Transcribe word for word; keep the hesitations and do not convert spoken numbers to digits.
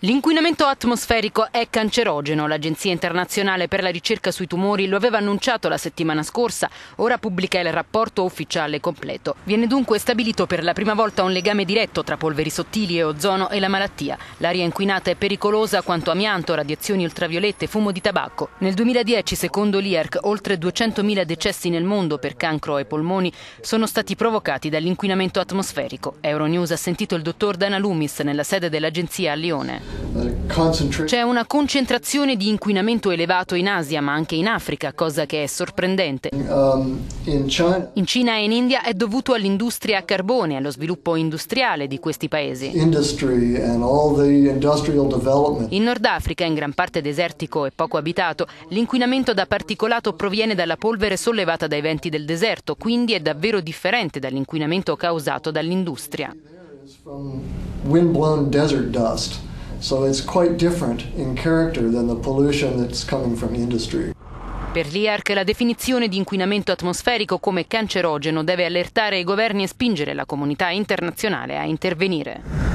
L'inquinamento atmosferico è cancerogeno. L'Agenzia internazionale per la ricerca sui tumori lo aveva annunciato la settimana scorsa, ora pubblica il rapporto ufficiale completo. Viene dunque stabilito per la prima volta un legame diretto tra polveri sottili e ozono e la malattia. L'aria inquinata è pericolosa quanto amianto, radiazioni ultraviolette, fumo di tabacco. Nel duemiladieci, secondo l'I E R C, oltre duecentomila decessi nel mondo per cancro ai polmoni sono stati provocati dall'inquinamento atmosferico. Euronews ha sentito il dottor Dana Loomis nella sede dell'agenzia a Lione. C'è una concentrazione di inquinamento elevato in Asia, ma anche in Africa, cosa che è sorprendente. In Cina e in India è dovuto all'industria a carbone, allo sviluppo industriale di questi paesi. In Nordafrica, in gran parte desertico e poco abitato, l'inquinamento da particolato proviene dalla polvere sollevata dai venti del deserto, quindi è davvero differente dall'inquinamento causato dall'industria. Per l'I A R C la definizione di inquinamento atmosferico come cancerogeno deve allertare i governi e spingere la comunità internazionale a intervenire.